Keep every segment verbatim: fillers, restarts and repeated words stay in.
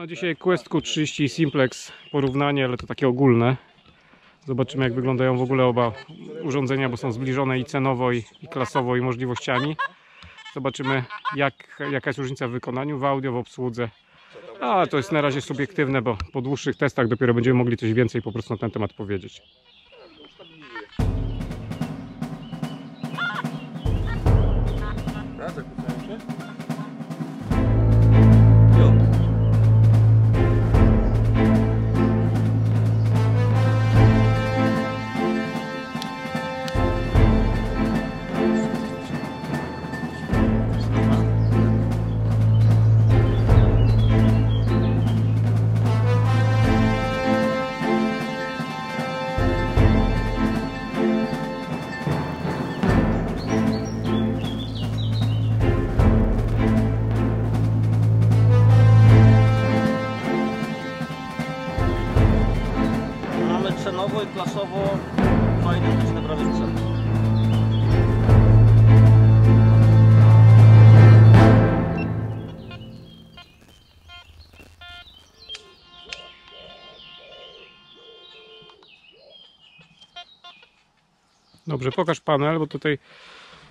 No, dzisiaj Quest Q trzydzieści Simplex porównanie, ale to takie ogólne. Zobaczymy, jak wyglądają w ogóle oba urządzenia, bo są zbliżone i cenowo, i, i klasowo, i możliwościami. Zobaczymy, jak, jaka jest różnica w wykonaniu, w audio, w obsłudze. A to jest na razie subiektywne, bo po dłuższych testach dopiero będziemy mogli coś więcej po prostu na ten temat powiedzieć. Cenowo i klasowo ma identyczne prawie sprzęt. Dobrze, pokaż panel, bo tutaj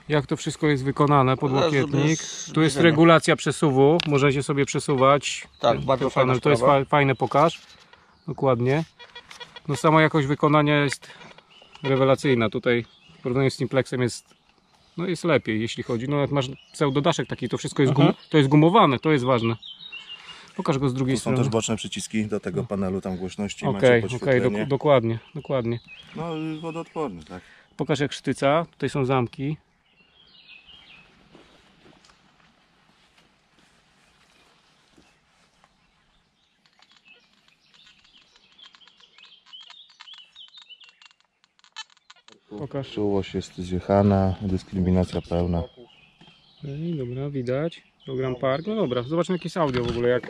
jak to wszystko jest wykonane, podłokietnik. Tu jest regulacja przesuwu, możecie sobie przesuwać. Tak, bardzo fajne. To jest fajne, pokaż. Dokładnie. No, sama jakość wykonania jest rewelacyjna. Tutaj w porównaniu z Simplexem jest, no jest lepiej, jeśli chodzi. No, jak masz pseudodaszek taki, to wszystko jest, gum, to jest gumowane, to jest ważne. Pokaż go z drugiej strony. Są też boczne przyciski do tego panelu, tam głośności. Okej, okay, okay, do, dokładnie, dokładnie. No, wodoodporny, tak. Pokaż, jak sztyca, tutaj są zamki. Pokaż. Czułość jest zjechana, dyskryminacja pełna. I dobra, widać. Program Park. No dobra, zobaczmy, jakie jest audio w ogóle. Jak...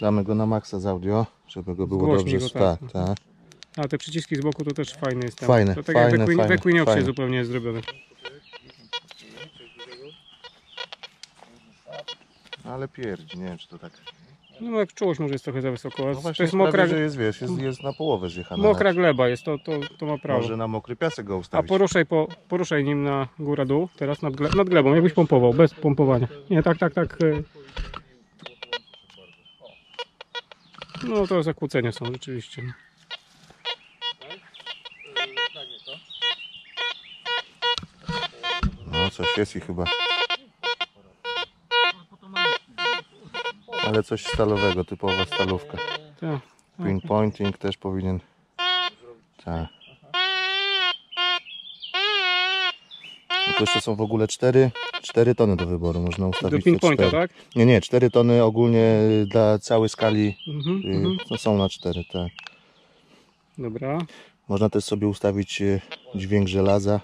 Damy go na maksa z audio, żeby go było Zgłośni dobrze. Go, tak, tak. Tak. A te przyciski z boku to też fajne jest. Tam. Fajne, to tak fajne, jak w Equinoxie zupełnie jest zrobione. Ale pierdzi, nie wiem, czy to tak... No, jak czułość może jest trochę za wysoko. No to jest mokra, że jest, wiesz, jest, jest na połowę zjechana. Mokra gleba jest, to, to, to ma prawo. Może na mokry piasek go ustawić. A poruszaj, po, poruszaj nim na góra-dół, teraz nad, gle, nad glebą, jakbyś pompował, bez pompowania. Nie, tak, tak, tak. No to zakłócenia są rzeczywiście. No coś jest i chyba. Ale coś stalowego, typowa stalówka. Tak. Pinpointing też powinien. Tak. No to jeszcze są w ogóle cztery, cztery tony do wyboru, można ustawić. Do pinpointa, tak? Nie, nie, cztery tony ogólnie dla całej skali. Mhm, y to są na cztery, tak. Dobra. Można też sobie ustawić dźwięk żelaza.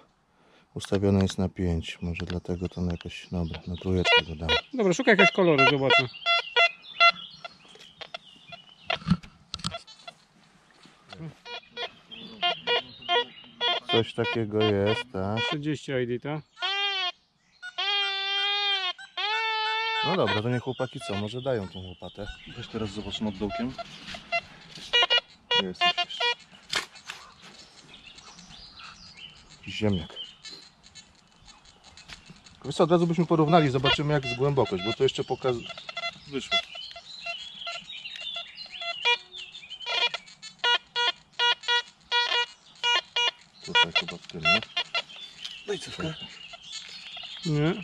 Ustawione jest na pięć, może dlatego to na jakoś. Dobra, na trójeczkę dodamy. Dobra, szukaj jakiegoś koloru, zobaczmy. Coś takiego jest, tak? trzydzieści I D, tak? No dobra, to niech chłopaki co? Może dają tą łopatę. Weź teraz zobaczmy nad dołkiem. Jest jakiś ziemniak. Wiesz co, od razu byśmy porównali, zobaczymy, jak jest głębokość, bo to jeszcze pokaz... wyszło. Tutaj chyba w tym, nie? No i cofka. Nie.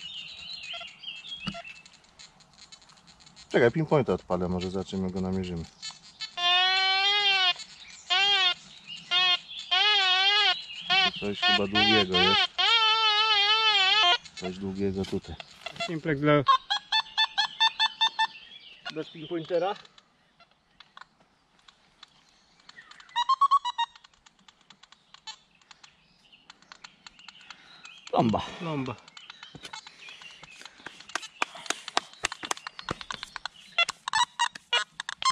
Czekaj, pinpointa odpalę, może zobaczymy, go namierzymy. Coś chyba długiego jest. Coś długiego tutaj. Simplex dla... Bez pinpointera. Lomba. Lomba.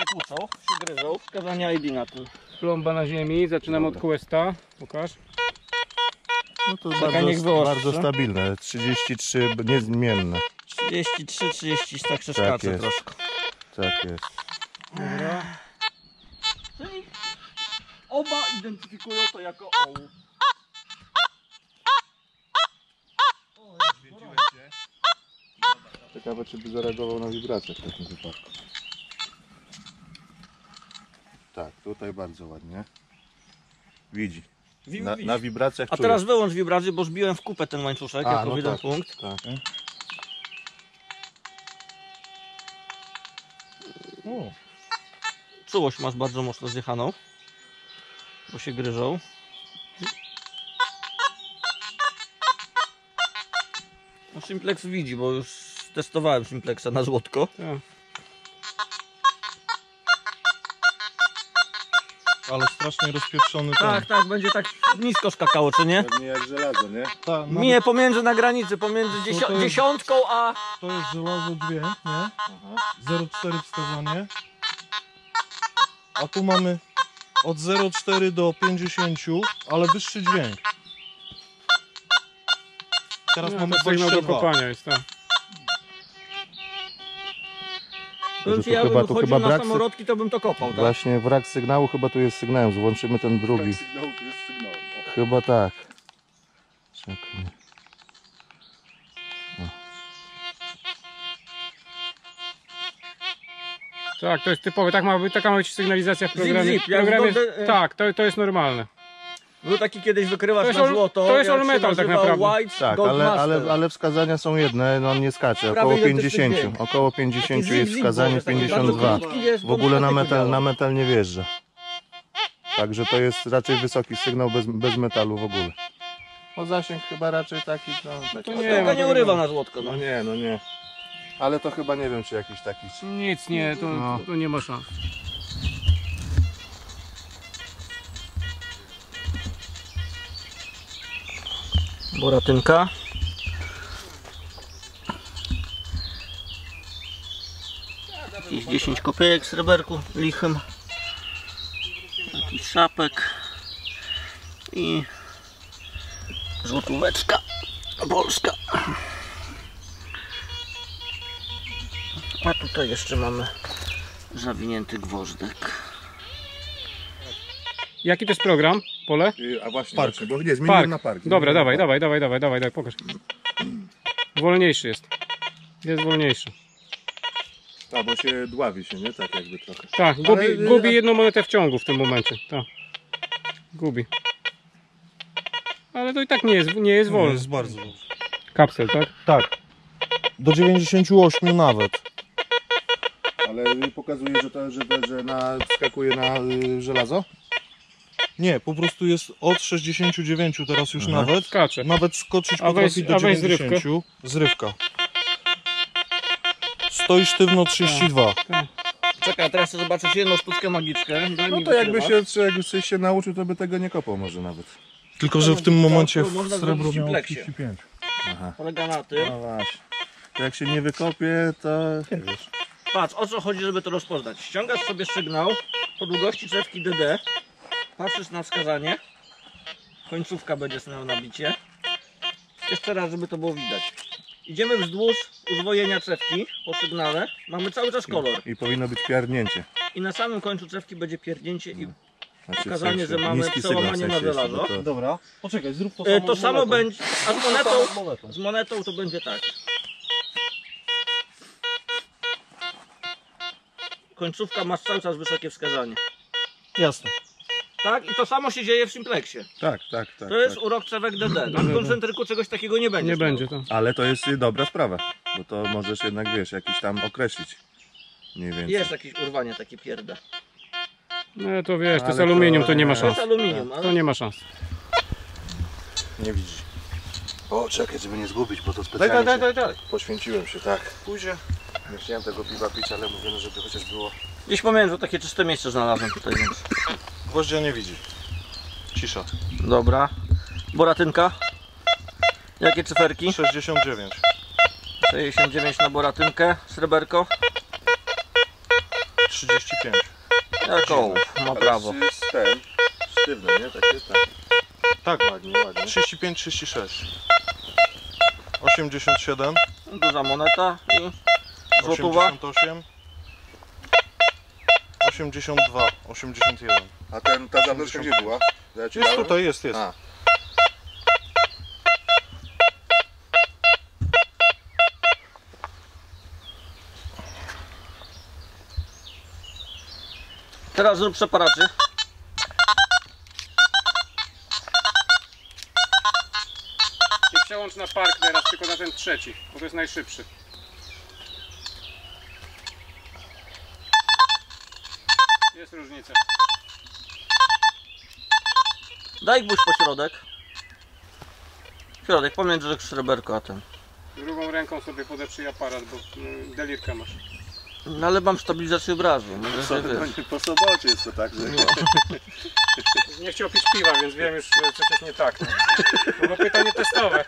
Nie kłócał, się gryzał, wskazania I D na tym. Plomba na ziemi, zaczynam Dobra. Od Questa, pokaż. No to Taka bardzo, bardzo stabilne, trzydzieści trzy, niezmienne. trzydzieści trzy, trzydzieści, tak się szkacze troszkę. Tak jest. Dobra. Czyli oba identyfikują to jako ołów. Ciekawe, czy by zareagował na wibrację w takim wypadku. Tak, tutaj bardzo ładnie. Widzi. Na, na wibracjach. A teraz wyłącz wibrację, bo zbiłem w kupę ten łańcuszek, A, jako no jeden tak, punkt. Tak. Czułość masz bardzo mocno zjechaną, bo się gryżą. No, Simplex widzi, bo już testowałem Simplexa na złotko. Tak. Ale strasznie rozpieprzony ten. Tak, tak, będzie tak nisko skakało, czy nie? Pewnie jak żelazo, nie? Ta, nawet... Nie, pomiędzy na granicy, pomiędzy dziesią... jest... dziesiątką a... To jest żelazo dźwięk, nie? zero przecinek cztery wskazanie. A tu mamy od zero przecinek cztery do pięćdziesiąt, ale wyższy dźwięk. Teraz nie, mamy sygnał do kopania jest, tak. To, to ja chyba, bym chodził na samorodki, to bym to kopał, tak? Właśnie, brak sygnału chyba tu jest sygnałem, włączymy ten drugi. Brak sygnału tu jest sygnałem. O. Chyba tak. Czekaj. Tak, to jest typowe, tak ma, taka ma być sygnalizacja w programie. Zip, zip. Ja programie wygląda... Tak, to, to jest normalne. Był taki kiedyś wykrywasz na złoto. To jest all metal tak naprawdę. White, tak, ale, ale, ale wskazania są jedne, no on nie skacze, około pięćdziesiąt. Około pięćdziesiąt jest wskazanie, pięćdziesiąt dwa. W ogóle na metal, na metal nie wjeżdża. Także to jest raczej wysoki sygnał bez, bez metalu w ogóle. No zasięg chyba raczej taki... No, taki to nie, nie urywa na złotko. No. no nie, no nie. Ale to chyba nie wiem czy jakiś taki... Nic nie, to, no. to nie ma szans. Boratynka. Jakieś dziesięć kopiejek z sreberku lichym. Jakiś szapek. I złotóweczka polska. A tutaj jeszcze mamy zawinięty gwożdek. Jaki to jest program? Pole? A właśnie, park. Bo nie, zmieniłem park. na park. Zmieniłem Dobra, na dawaj, park. dawaj, dawaj, dawaj, dawaj, dawaj, pokaż. Wolniejszy jest. Jest wolniejszy. A, bo się dławi się, nie? Tak jakby trochę. Tak, gubi, Ale, gubi a... jedną monetę w ciągu w tym momencie. Tak. Gubi. Ale to i tak nie jest, nie jest wolny. Jest bardzo wolny. Kapsel, tak? Tak. Do dziewięćdziesięciu ośmiu nawet. Ale pokazuje, że to, że, że na, skakuje na y, żelazo? Nie, po prostu jest od sześćdziesięciu dziewięciu teraz już Aha. nawet. Skacze. Nawet skoczyć potrafi do dziewięćdziesięciu. Zrywka. Stoi sztywno trzydzieści dwa. Tak. Czekaj, teraz chcę zobaczyć jedną sztuczkę magiczkę. Daj no to jakby się, jakby się nauczył, to by tego nie kopał może nawet. Tylko, że w tym momencie w srebro miał trzydzieści pięć. Aha. Polega na tym. No właśnie. Jak się nie wykopie, to... Nie wiesz. Patrz, o co chodzi, żeby to rozpoznać. Ściągasz sobie sygnał po długości drzewki D D. Patrzysz na wskazanie, końcówka będzie miała nabicie. Jeszcze raz, żeby to było widać. Idziemy wzdłuż uzwojenia cewki po sygnale, mamy cały czas kolor. I, i powinno być pierdnięcie. I na samym końcu cewki będzie pierdnięcie i znaczy, pokazanie, w sensie, że mamy przełamanie na żelazo. To... Dobra, poczekaj, zrób to samo. To samo będzie, a z monetą, z monetą to będzie tak. Końcówka ma cały czas wysokie wskazanie. Jasne. Tak? I to samo się dzieje w Simplexie. Tak, tak, tak. To jest tak. urok cewek D D. Na koncentryku czegoś takiego nie będzie. Nie sprawa. będzie to. Ale to jest dobra sprawa, bo to możesz jednak, wiesz, jakiś tam określić. Mniej więcej. Jest jakieś urwanie, takie pierda. No to wiesz, to ale z aluminium to, to nie ma szans. To jest aluminium, ale... To nie ma szans. Nie widzi. O, czekaj, żeby nie zgubić, bo to specjalnie daj, daj, daj, daj, daj. Poświęciłem się, tak. Pójdzie. Nie chciałem tego piwa pić, ale mówię, no, żeby chociaż było... Gdzieś pomiędzy takie czyste miejsce znalazłem tutaj, więc... Gwoździa nie widzi. Cisza. Dobra. Boratynka. Jakie cyferki? sześćdziesiąt dziewięć. sześćdziesiąt dziewięć na boratynkę. Sreberko? trzydzieści pięć. Jak ołów, ma prawo. Ten, sztywny, nie? Takie, tak. Tak, ładnie, ładnie. trzydzieści pięć, trzydzieści sześć. osiemdziesiąt siedem. Duża moneta i złotówa. osiemdziesiąt osiem. osiemdziesiąt dwa, osiemdziesiąt jeden. A ten, ta zableczka gdzie była? Ja ci jest dałem? Tutaj, jest, jest. A. Teraz zrób przeparaczy. I przełącz na park teraz, tylko na ten trzeci, bo to jest najszybszy. Jest różnica. Daj gwóźdź po środek. Środek, pomiędzy szreberko a ten. Drugą ręką sobie podeprzyj aparat, bo delirkę masz. No ale mam stabilizację obrazu. No, po, to, po sobocie jest to tak, że... No. Nie chciał pić piwa, więc wiem już, że coś jest nie tak. No. To było pytanie testowe.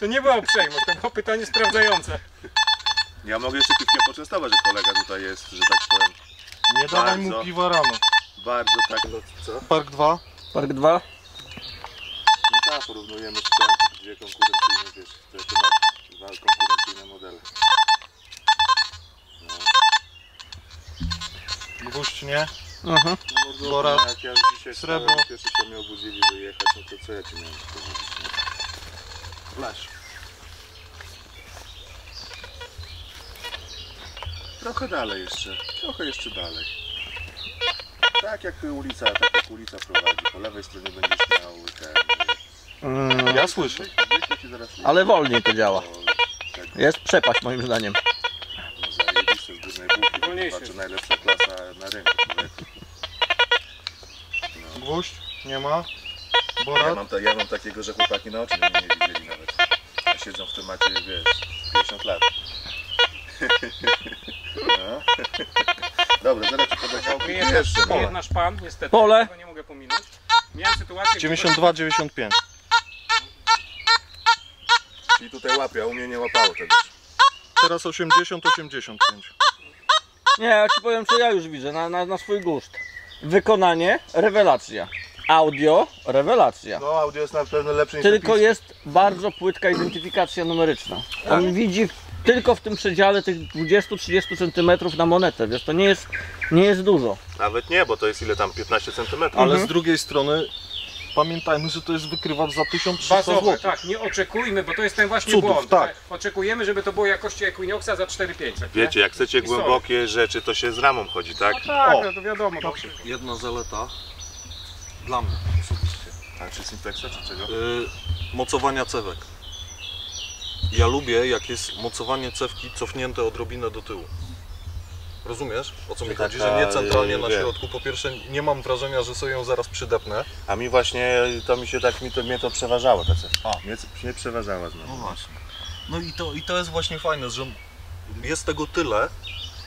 To nie była uprzejmość, to było pytanie sprawdzające. Ja mogę jeszcze piwkę poczęstować, że kolega tutaj jest, że tak powiem. Nie dawaj mu piwa rano. Bardzo tak. Co? Park dwa. Park dwa. No tak, porównujemy te dwie konkurencyjne, wiesz, te, te dwa konkurencyjne modele. Gwóźdź nie? Mhm. No Bora, jak ja dzisiaj srebro. Pierwszy się mnie obudzili, żeby jechać, no to co ja ci miałem powiedzieć? Flash. Trochę dalej jeszcze, trochę jeszcze dalej. Tak jak ulica, tak jak ulica prowadzi. Po lewej stronie będziesz miał ten... Mm, ja słyszę. Ale wolniej to działa. Jest przepaść moim zdaniem. Znaczy najlepsza klasa na rynku. No. Gwóźdź nie ma. Ja mam, ta, ja mam takiego, że chłopaki na oczy mnie nie widzieli nawet. Ja siedzą w temacie, wiesz, pięćdziesiąt lat. No. Dobra, zaraz ci podejrzewam. Jeszcze jest nasz pan, niestety. Pole. Tego nie mogę pominąć. Miałem sytuację... dziewięćdziesiąt dwa, dziewięćdziesiąt pięć. I tutaj łapie, a u mnie nie łapało tego. Teraz osiemdziesiąt, osiemdziesiąt pięć. Nie, ja ci powiem, co ja już widzę, na, na, na swój gust. Wykonanie, rewelacja. Audio, rewelacja. No, audio jest na pewno lepsze niż tylko napisy. Jest bardzo płytka identyfikacja numeryczna. On tak widzi tylko w tym przedziale tych dwudziestu do trzydziestu centymetrów na monetę, wiesz, to nie jest, nie jest dużo. Nawet nie, bo to jest ile tam, piętnaście centymetrów. Ale mhm. z drugiej strony pamiętajmy, że to jest wykrywacz za tysiąc trzysta złotych. Tak, nie oczekujmy, bo to jest ten właśnie cudów, błąd. Tak. Oczekujemy, żeby to było jakości Equinoxa za cztery tysiące pięćset. Wiecie, nie? Jak chcecie i głębokie sorry. Rzeczy, to się z ramą chodzi, tak? No tak, o, no to wiadomo. To jedna zaleta dla mnie osobiście. A czy Simplexa, czy czego? Yy, mocowania cewek. Ja lubię, jak jest mocowanie cewki cofnięte odrobinę do tyłu. Rozumiesz, o co mi tak, chodzi, że nie centralnie na środku, po pierwsze nie mam wrażenia, że sobie ją zaraz przydepnę. A mi właśnie, to mi się tak, mi to, mnie to przeważało ta cewka. A, mnie nie przeważała znowu. No właśnie. No i to, i to jest właśnie fajne, że jest tego tyle,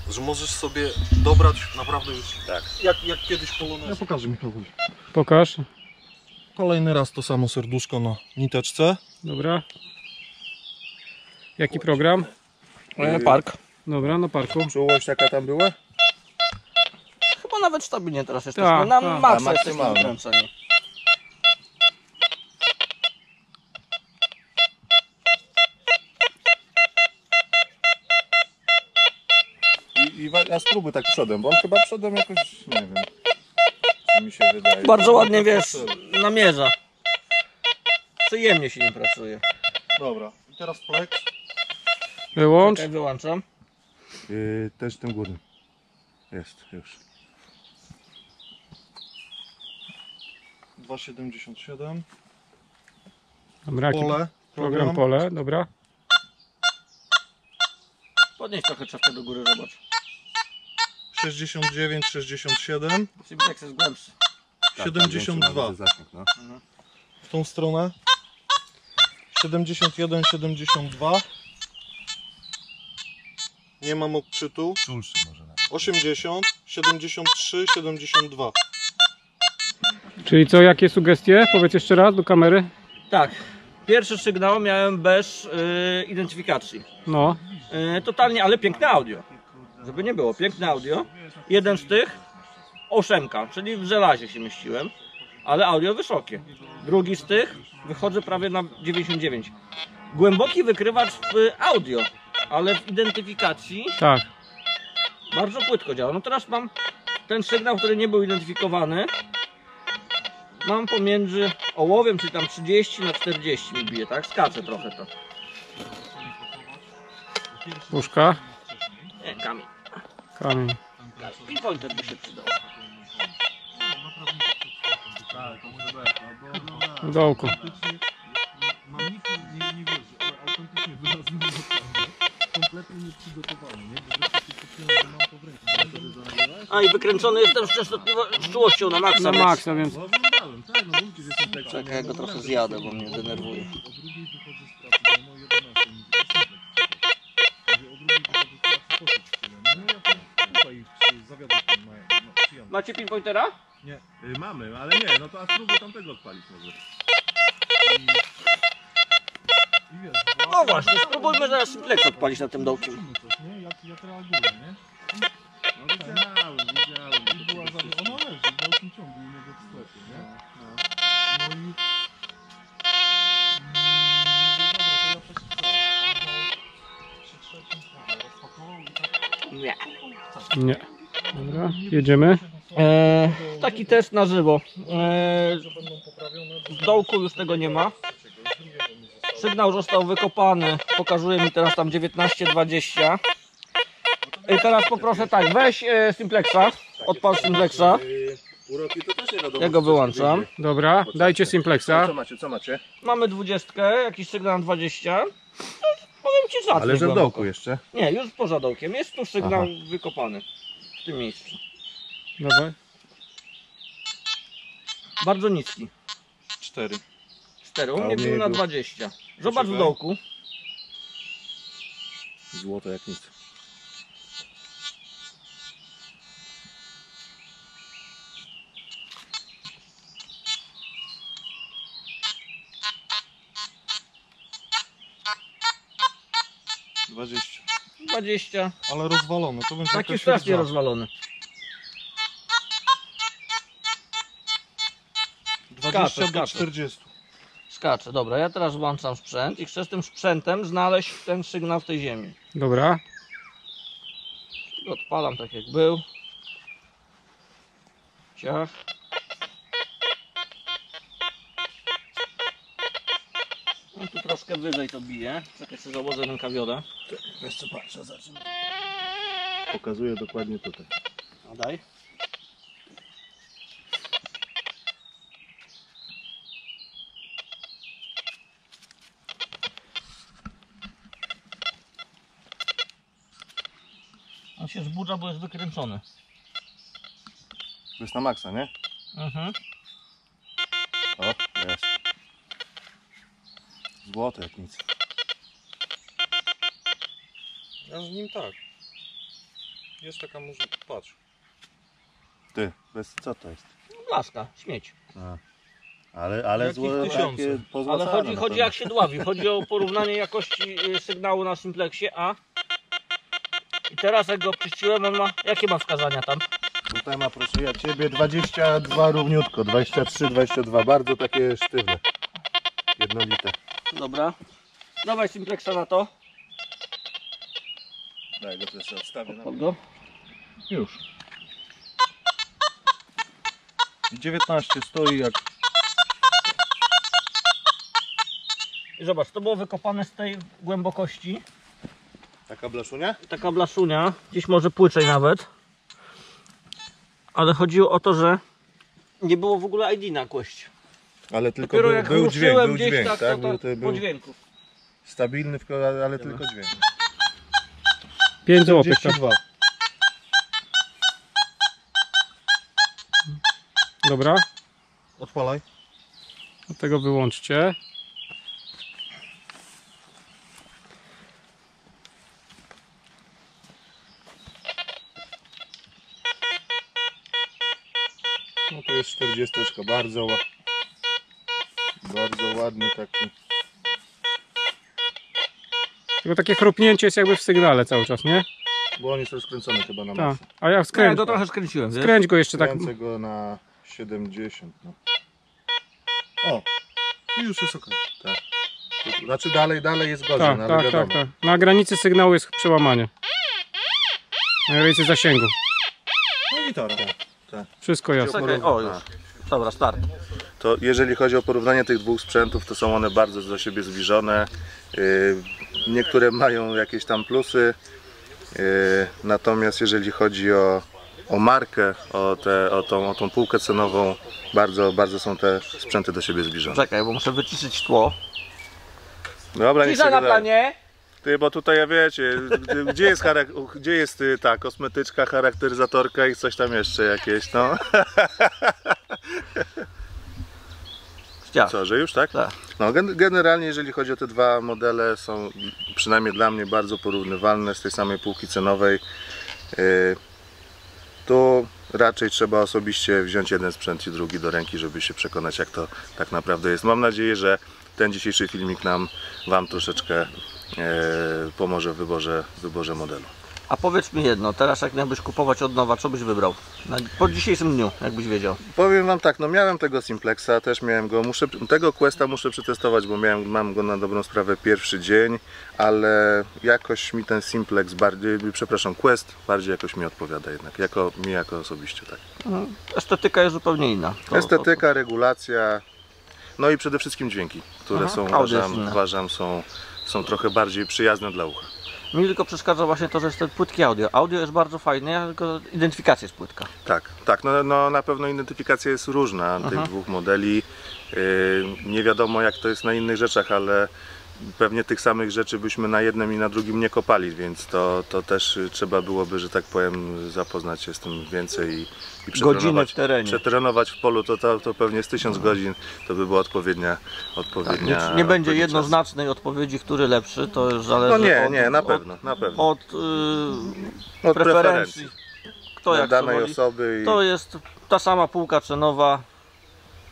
że możesz sobie dobrać naprawdę już tak, jak, jak kiedyś polonez. Ja pokażę Michałowi. Pokaż. Kolejny raz to samo serduszko na niteczce. Dobra. Jaki program? E, park. Dobra, na parku. Czułość jaka tam była? Chyba nawet stabilnie teraz jesteśmy, ta, na ta. Masę ta jesteśmy nakręceni. I, i ja spróbuj tak przodem, bo on chyba przodem jakoś, nie wiem, co mi się wydaje. Bardzo ładnie, wiesz, namierza. Przyjemnie się nim pracuje. Dobra, i teraz flex. Wyłącz. Czekaj, wyłączam. Yy, też tym górnym. Jest, już. dwa siedemdziesiąt siedem. Dobra, pole. Program pole, dobra. Podnieś trochę czapkę do góry, zobacz. sześćdziesiąt dziewięć, sześćdziesiąt siedem. Simplex jest głębszy. siedemdziesiąt dwa. W tą stronę. siedemdziesiąt jeden, siedemdziesiąt dwa. Nie mam obczytu. Czulszy może nawet. osiemdziesiąt, siedemdziesiąt trzy, siedemdziesiąt dwa. Czyli co, jakie sugestie? Powiedz jeszcze raz do kamery. Tak. Pierwszy sygnał miałem bez yy, identyfikacji. No. Yy, totalnie, ale piękne audio. Żeby nie było, piękne audio. Jeden z tych, ósemka, czyli w żelazie się mieściłem. Ale audio wysokie. Drugi z tych, wychodzę prawie na dziewięćdziesiąt dziewięć. Głęboki wykrywacz w audio. Ale w identyfikacji tak bardzo płytko działa. No teraz mam ten sygnał, który nie był identyfikowany, mam pomiędzy ołowiem, czyli tam trzydzieści na czterdzieści mi bije, tak? Skacze trochę to. Puszka? Nie, kamień. Kamień. Pinpointer by się przydał. Dołko. A i wykręcony jestem z czułością na maksa. Na maksa, więc... Czekaj, ja go trochę zjadę, bo mnie denerwuje. Macie pinpointera? Nie, y, mamy, ale nie, no to a spróbuj tamtego odpalić może. I... I wiesz, bo... No właśnie, spróbujmy zaraz Simplex odpalić na tym dołku. Nie, jak ja reaguję, nie? No widziałem, widziałem. I była za... Ona leży w dalszym ciągu u niego w sklepie, nie? No, no i... Nie. Nie. Dobra, jedziemy. Eee, taki test na żywo. Eee, w dołku już tego nie ma. Sygnał został wykopany. Pokazuje mi teraz tam dziewiętnaście dwadzieścia. Eee, teraz poproszę tak, weź e, Simplexa. Odpal Simplexa. Ja go wyłączam. Dobra, dajcie Simplexa. Co macie, co macie? Mamy dwudziestkę, jakiś sygnał na dwadzieścia. Powiem ci rzadko. Ale że w dołku jeszcze? Nie, już poza dołkiem. Jest tu sygnał aha, wykopany. W tym miejscu. Dawaj. Bardzo niski. cztery. cztery. U mnie był na dwadzieścia. Zobacz w dołku. Złoto jak nic. dwadzieścia. dwadzieścia. Ale rozwalony. To będzie taki strasznie rozwalony. dwadzieścia do czterdziestu. Skacze, dobra, ja teraz włączam sprzęt i chcę z tym sprzętem znaleźć ten sygnał w tej ziemi. Dobra. Odpalam tak jak był. Ciach. No tu troszkę wyżej to bije. Czekaj, sobie założę rękawiodę. Jeszcze patrzę, zacznę. Pokazuję dokładnie tutaj. A daj. On się zbudza, bo jest wykręcony. To jest na maksa, nie? Mhm. O, jest. Złote jak nic. Ja z nim tak. Jest taka możliwość. Patrz. Ty, bez co to jest? Blaska, śmieć. A. Ale, ale złote takie pozłacane. Ale chodzi, chodzi jak się dławi. Chodzi o porównanie jakości sygnału na Simplexie, a... I teraz jak go obczyściłem, on ma... Jakie ma wskazania tam? Tutaj ma, proszę ja ciebie, dwadzieścia dwa równiutko, dwadzieścia trzy, dwadzieścia dwa, bardzo takie sztywne, jednolite. Dobra, dawaj Simplexa na to. Daj go, proszę, odstawię na go. Już. dziewiętnaście stoi jak... I zobacz, to było wykopane z tej głębokości. Taka blaszunia? Taka blaszunia, gdzieś może płycej nawet. Ale chodziło o to, że nie było w ogóle I D na Queście. Ale tylko dopiero był, jak był dźwięk, był gdzieś dźwięk, tak? tak to, to, był po dźwięku. Stabilny, ale Wiemy. tylko dźwięk. pięć złotych. Dobra. Odpalaj. Od tego wyłączcie. No to jest czterdziesteczka, bardzo, bardzo ładny taki. Tylko takie chrupnięcie jest jakby w sygnale cały czas, nie? Bo on jest rozkręcony chyba na masę. A ja skręć... go trochę skręciłem. Skręć go jeszcze tak. Skręcę go na siedemdziesiąt. No. O! I już jest ok. Tak. Znaczy dalej, dalej jest gorzej, tak, ale tak, wiadomo. Tak, tak. Na granicy sygnału jest przełamanie. Na granicy zasięgu. No i to, tak. Tak. Wszystko jasne. Okay. O, już. Dobra, start. To jeżeli chodzi o porównanie tych dwóch sprzętów, to są one bardzo do siebie zbliżone. Niektóre mają jakieś tam plusy. Natomiast jeżeli chodzi o, o markę, o, te, o, tą, o tą półkę cenową, bardzo, bardzo są te sprzęty do siebie zbliżone. Czekaj, bo muszę wyciszyć tło. Dobra, nie na planie. Ty, bo tutaj, ja wiecie, gdzie jest, gdzie jest ta kosmetyczka, charakteryzatorka i coś tam jeszcze jakieś, no. Co, że już, tak? Tak. No, generalnie, jeżeli chodzi o te dwa modele, są przynajmniej dla mnie bardzo porównywalne z tej samej półki cenowej. Tu raczej trzeba osobiście wziąć jeden sprzęt i drugi do ręki, żeby się przekonać, jak to tak naprawdę jest. Mam nadzieję, że ten dzisiejszy filmik nam, wam troszeczkę pomoże w wyborze, w wyborze modelu. A powiedz mi jedno, teraz jak miałbyś kupować od nowa, co byś wybrał? Na, po dzisiejszym dniu, jakbyś wiedział. Powiem wam tak, no miałem tego Simplexa, też miałem go, muszę, tego Questa muszę przetestować, bo miałem, mam go na dobrą sprawę pierwszy dzień, ale jakoś mi ten Simplex bardziej, przepraszam, Quest bardziej jakoś mi odpowiada jednak, jako, mi jako osobiście, tak. Estetyka jest zupełnie inna. To, Estetyka, to... regulacja, no i przede wszystkim dźwięki, które Aha, są, uważam, uważam są, są trochę bardziej przyjazne dla ucha. Mi tylko przeszkadza właśnie to, że jest ten płytki audio. Audio jest bardzo fajne, tylko identyfikacja jest płytka. Tak, tak. No, no na pewno identyfikacja jest różna tych Aha. dwóch modeli. Yy, nie wiadomo, jak to jest na innych rzeczach, ale pewnie tych samych rzeczy byśmy na jednym i na drugim nie kopali, więc to, to też trzeba byłoby, że tak powiem, zapoznać się z tym więcej i, i przetrenować, w terenie. przetrenować w polu, to, to, to pewnie z tysiąc mhm. godzin to by była odpowiednia odpowiednia. Tak, nie, nie będzie jednoznacznej czas. odpowiedzi, który lepszy, to już zależy. No nie, od, nie, na pewno, od, na pewno. Od, yy, od preferencji. Kto jak danej woli. osoby. I... To jest ta sama półka cenowa.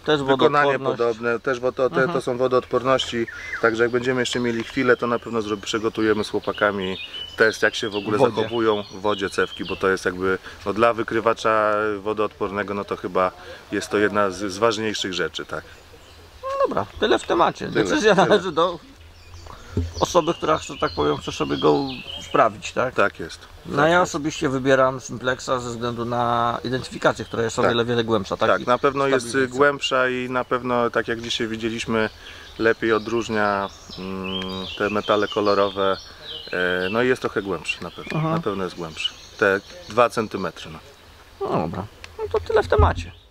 Też wykonanie podobne, też, bo to, te, to są wodoodporności, także jak będziemy jeszcze mieli chwilę, to na pewno przygotujemy z chłopakami test, jak się w ogóle wodzie. zachowują w wodzie cewki, bo to jest jakby, no, dla wykrywacza wodoodpornego, no to chyba jest to jedna z, z ważniejszych rzeczy, tak. No dobra, tyle w temacie. Decyzja tyle, należy tyle. do osoby, która, że tak powiem, chce sobie go sprawdzić, tak? Tak jest. No tak ja jest. osobiście wybieram Simplexa ze względu na identyfikację, która jest o wiele, tak. wiele głębsza. Tak, tak na pewno jest głębsza i na pewno, tak jak dzisiaj widzieliśmy, lepiej odróżnia mm, te metale kolorowe. E, no i jest trochę głębszy na pewno. Aha. Na pewno jest głębszy. Te dwa centymetry. No. No dobra, no to tyle w temacie.